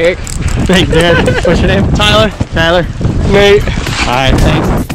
Eric. Thanks, Eric. What's your name? Tyler. Tyler. Nate. Alright, thanks.